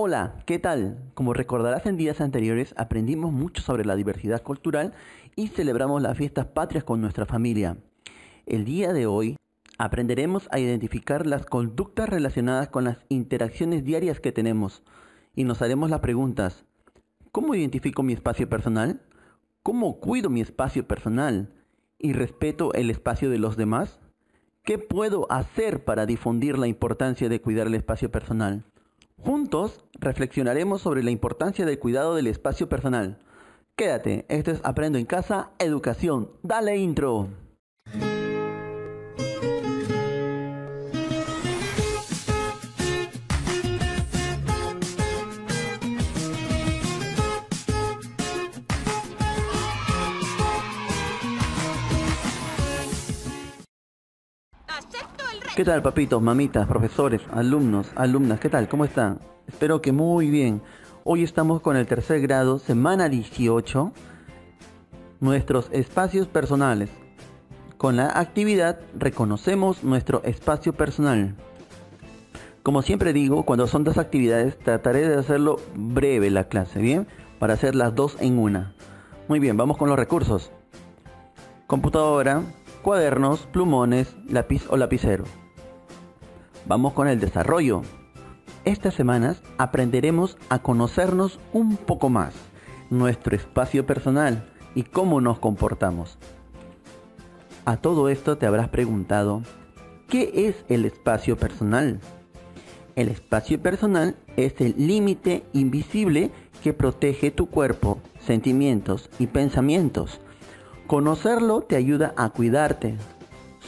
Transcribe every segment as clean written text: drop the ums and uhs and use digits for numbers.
Hola, ¿qué tal? Como recordarás, en días anteriores aprendimos mucho sobre la diversidad cultural y celebramos las fiestas patrias con nuestra familia. El día de hoy aprenderemos a identificar las conductas relacionadas con las interacciones diarias que tenemos y nos haremos las preguntas: ¿cómo identifico mi espacio personal? ¿Cómo cuido mi espacio personal? ¿Y respeto el espacio de los demás? ¿Qué puedo hacer para difundir la importancia de cuidar el espacio personal? Juntos reflexionaremos sobre la importancia del cuidado del espacio personal. Quédate, esto es Aprendo en Casa, Educación. ¡Dale intro! ¿Qué tal, papitos, mamitas, profesores, alumnos, alumnas? ¿Qué tal? ¿Cómo están? Espero que muy bien. Hoy estamos con el tercer grado, semana 18, nuestros espacios personales. Con la actividad reconocemos nuestro espacio personal. Como siempre digo, cuando son dos actividades trataré de hacerlo breve la clase, ¿bien? Para hacer las dos en una. Muy bien, vamos con los recursos. Computadora, cuadernos, plumones, lápiz o lapicero. Vamos con el desarrollo. Estas semanas aprenderemos a conocernos un poco más, nuestro espacio personal y cómo nos comportamos. A todo esto te habrás preguntado, ¿qué es el espacio personal? El espacio personal es el límite invisible que protege tu cuerpo, sentimientos y pensamientos. Conocerlo te ayuda a cuidarte.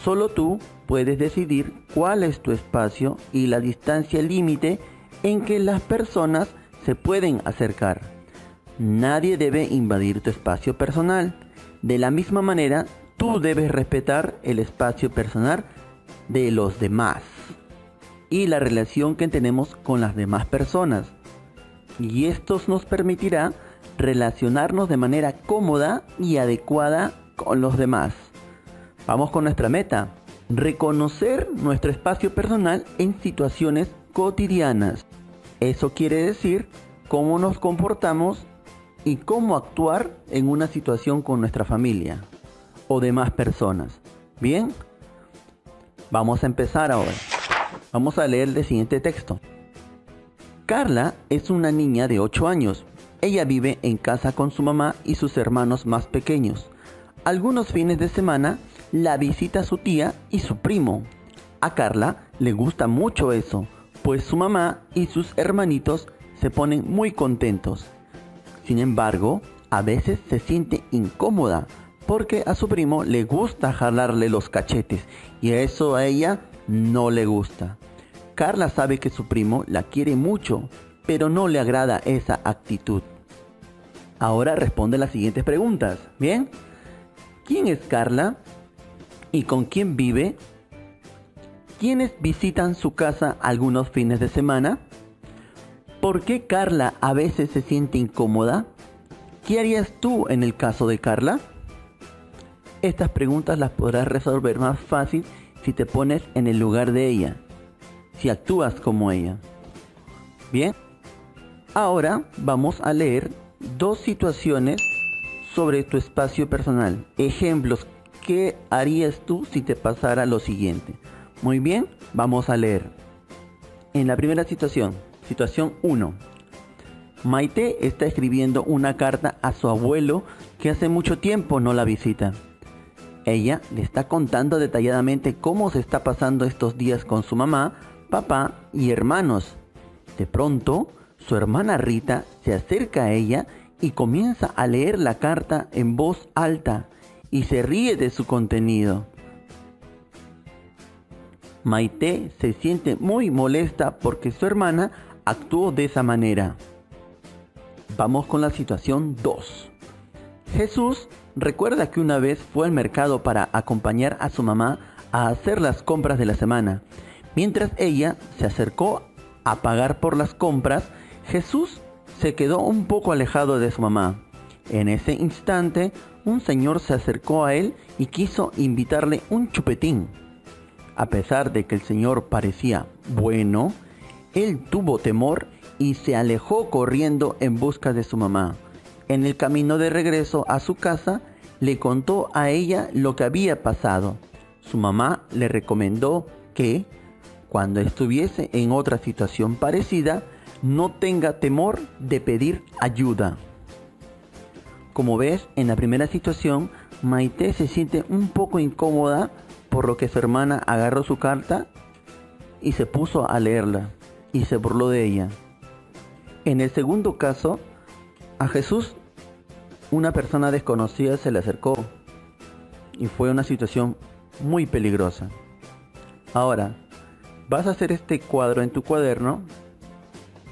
Solo tú puedes decidir cuál es tu espacio y la distancia límite en que las personas se pueden acercar. Nadie debe invadir tu espacio personal. De la misma manera, tú debes respetar el espacio personal de los demás y la relación que tenemos con las demás personas. Y esto nos permitirá relacionarnos de manera cómoda y adecuada con los demás. Vamos con nuestra meta. Reconocer nuestro espacio personal en situaciones cotidianas. Eso quiere decir cómo nos comportamos y cómo actuar en una situación con nuestra familia o demás personas. Bien, vamos a empezar ahora. Vamos a leer el siguiente texto. Carla es una niña de 8 años. Ella vive en casa con su mamá y sus hermanos más pequeños. Algunos fines de semana la visita su tía y su primo. A Carla le gusta mucho eso, pues su mamá y sus hermanitos se ponen muy contentos. Sin embargo, a veces se siente incómoda porque a su primo le gusta jalarle los cachetes y eso a ella no le gusta. Carla sabe que su primo la quiere mucho, pero no le agrada esa actitud. Ahora responde las siguientes preguntas, ¿bien? ¿Quién es Carla? ¿Y con quién vive? ¿Quiénes visitan su casa algunos fines de semana? ¿Por qué Carla a veces se siente incómoda? ¿Qué harías tú en el caso de Carla? Estas preguntas las podrás resolver más fácil si te pones en el lugar de ella, si actúas como ella. Bien, ahora vamos a leer dos situaciones sobre tu espacio personal. Ejemplos. ¿Qué harías tú si te pasara lo siguiente? Muy bien, vamos a leer. En la primera situación, situación 1. Maite está escribiendo una carta a su abuelo que hace mucho tiempo no la visita. Ella le está contando detalladamente cómo se está pasando estos días con su mamá, papá y hermanos. De pronto, su hermana Rita se acerca a ella y comienza a leer la carta en voz alta y se ríe de su contenido. Maite se siente muy molesta porque su hermana actuó de esa manera. Vamos con la situación 2. Jesús recuerda que una vez fue al mercado para acompañar a su mamá a hacer las compras de la semana. Mientras ella se acercó a pagar por las compras, Jesús se quedó un poco alejado de su mamá. En ese instante, un señor se acercó a él y quiso invitarle un chupetín. A pesar de que el señor parecía bueno, él tuvo temor y se alejó corriendo en busca de su mamá. En el camino de regreso a su casa, le contó a ella lo que había pasado. Su mamá le recomendó que, cuando estuviese en otra situación parecida, no tenga temor de pedir ayuda. Como ves, en la primera situación, Maite se siente un poco incómoda, por lo que su hermana agarró su carta y se puso a leerla y se burló de ella. En el segundo caso, a Jesús una persona desconocida se le acercó y fue una situación muy peligrosa. Ahora, vas a hacer este cuadro en tu cuaderno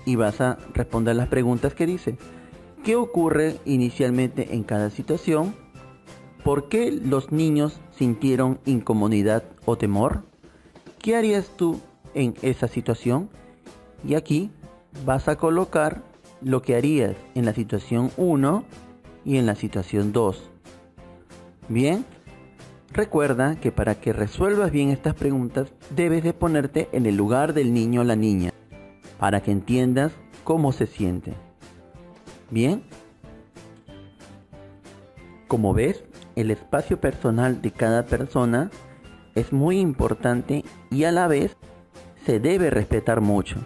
y vas a responder las preguntas que dice. ¿Qué ocurre inicialmente en cada situación? ¿Por qué los niños sintieron incomodidad o temor? ¿Qué harías tú en esa situación? Y aquí vas a colocar lo que harías en la situación 1 y en la situación 2. Bien, recuerda que para que resuelvas bien estas preguntas debes de ponerte en el lugar del niño o la niña, para que entiendas cómo se siente. Bien, como ves, el espacio personal de cada persona es muy importante y a la vez se debe respetar mucho,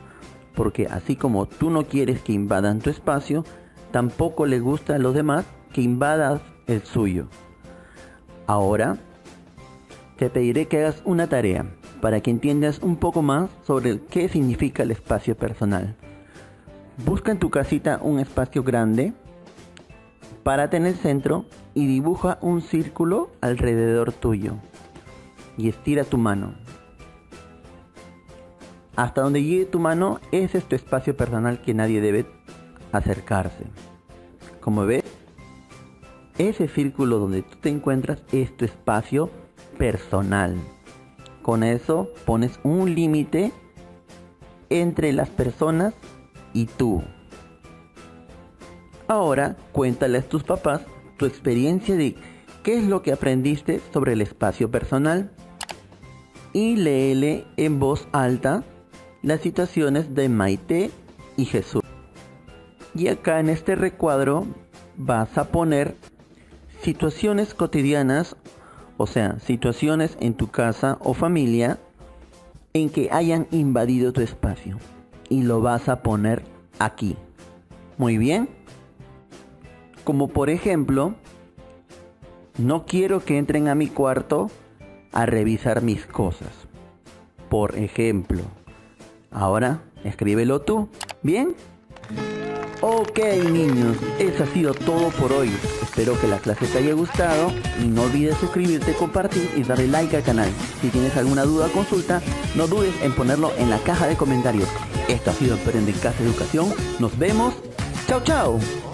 porque así como tú no quieres que invadan tu espacio, tampoco le gusta a los demás que invadas el suyo. Ahora, te pediré que hagas una tarea para que entiendas un poco más sobre qué significa el espacio personal. Busca en tu casita un espacio grande, párate en el centro y dibuja un círculo alrededor tuyo y estira tu mano. Hasta donde llegue tu mano, ese es tu espacio personal que nadie debe acercarse. Como ves, ese círculo donde tú te encuentras es tu espacio personal. Con eso pones un límite entre las personas y tú. Ahora cuéntales a tus papás tu experiencia de qué es lo que aprendiste sobre el espacio personal y léele en voz alta las situaciones de Maite y Jesús. Y acá en este recuadro vas a poner situaciones cotidianas, o sea, situaciones en tu casa o familia en que hayan invadido tu espacio, y lo vas a poner aquí. Muy bien. Como por ejemplo, no quiero que entren a mi cuarto a revisar mis cosas. Por ejemplo. Ahora, escríbelo tú. ¿Bien? Ok, niños, eso ha sido todo por hoy. Espero que la clase te haya gustado. Y no olvides suscribirte, compartir y darle like al canal. Si tienes alguna duda o consulta, no dudes en ponerlo en la caja de comentarios. Esto ha sido Aprendo en Casa Educación. Nos vemos. ¡Chao, chao!